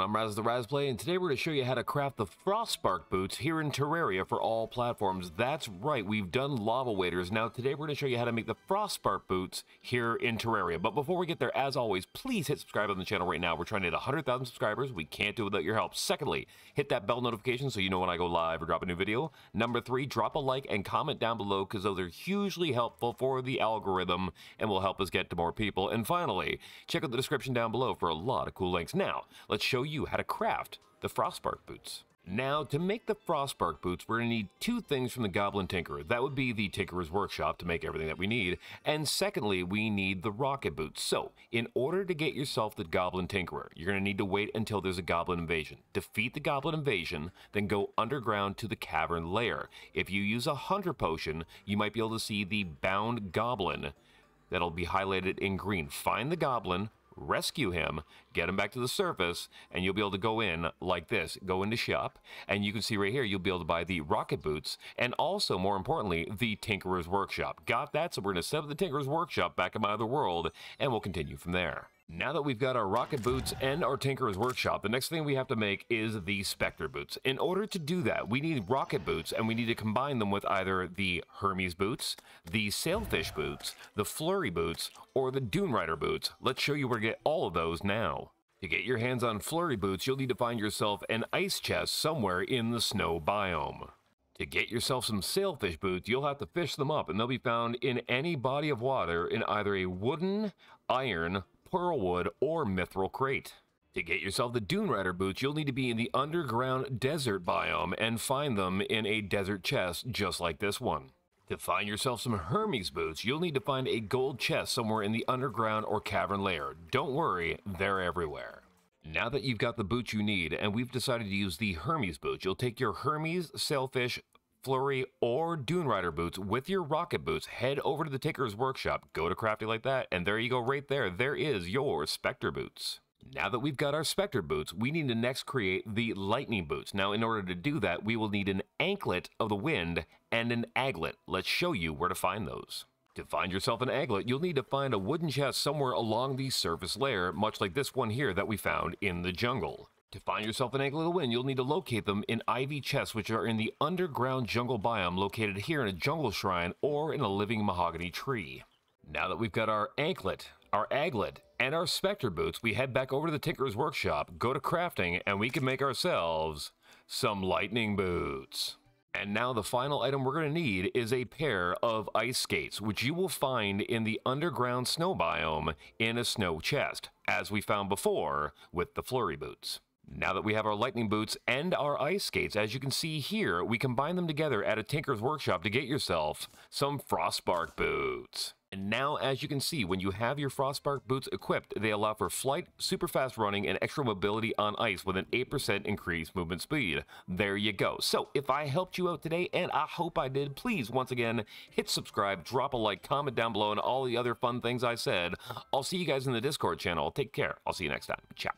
everyone, I'm Raz the RazzPlay, and today we're going to show you how to craft the Frostspark boots here in Terraria for all platforms. That's right, we've done lava waders. Now today we're going to show you how to make the Frostspark boots here in Terraria. But before we get there, as always, please hit subscribe on the channel right now. We're trying to hit 100,000 subscribers. We can't do it without your help. Secondly, hit that bell notification so you know when I go live or drop a new video. Number three, drop a like and comment down below because those are hugely helpful for the algorithm and will help us get to more people. And finally, check out the description down below for a lot of cool links. Now, let's show you how to craft the Frostspark boots. Now, to make the Frostspark boots, we're going to need two things from the Goblin Tinkerer. That would be the Tinkerer's Workshop to make everything that we need. And secondly, we need the rocket boots. So, in order to get yourself the Goblin Tinkerer, you're going to need to wait until there's a Goblin Invasion. Defeat the Goblin Invasion, then go underground to the cavern lair. If you use a hunter potion, you might be able to see the bound goblin that'll be highlighted in green. Find the goblin, rescue him, get him back to the surface, and you'll be able to go in like this. Go into shop, and you can see right here, you'll be able to buy the rocket boots, and also, more importantly, the Tinkerer's Workshop. Got that? So we're going to set up the Tinkerer's Workshop back in my other world, and we'll continue from there. Now that we've got our rocket boots and our Tinkerer's Workshop, the next thing we have to make is the Spectre Boots. In order to do that, we need rocket boots, and we need to combine them with either the Hermes Boots, the Sailfish Boots, the Flurry Boots, or the Dune Rider Boots. Let's show you where to get all of those now. To get your hands on Flurry Boots, you'll need to find yourself an ice chest somewhere in the snow biome. To get yourself some sailfish boots, you'll have to fish them up, and they'll be found in any body of water in either a wooden, iron, Pearlwood, or mithril crate. To get yourself the Dune Rider boots, you'll need to be in the underground desert biome and find them in a desert chest just like this one. To find yourself some Hermes boots, you'll need to find a gold chest somewhere in the underground or cavern lair. Don't worry, they're everywhere. Now that you've got the boots you need, and we've decided to use the Hermes boots, you'll take your Hermes, Sailfish, Flurry, or Dune Rider boots with your rocket boots, head over to the Tinkerer's Workshop, go to Crafty like that, and there you go right there. There is your Spectre boots. Now that we've got our Spectre boots, we need to next create the lightning boots. Now, in order to do that, we will need an anklet of the wind and an aglet. Let's show you where to find those. To find yourself an aglet, you'll need to find a wooden chest somewhere along the surface layer, much like this one here that we found in the jungle. To find yourself an anklet of the wind, you'll need to locate them in ivy chests, which are in the underground jungle biome, located here in a jungle shrine or in a living mahogany tree. Now that we've got our anklet, our aglet, and our Spectre boots, we head back over to the Tinkerer's Workshop, go to crafting, and we can make ourselves some lightning boots. And now the final item we're going to need is a pair of ice skates, which you will find in the underground snow biome in a snow chest, as we found before with the Flurry boots. Now that we have our lightning boots and our ice skates, as you can see here, we combine them together at a Tinkerer's Workshop to get yourself some Frostspark boots. And now, as you can see, when you have your Frostspark boots equipped, they allow for flight, super fast running, and extra mobility on ice with an 8% increased movement speed. There you go. So, if I helped you out today, and I hope I did, please, once again, hit subscribe, drop a like, comment down below, and all the other fun things I said. I'll see you guys in the Discord channel. Take care. I'll see you next time. Ciao.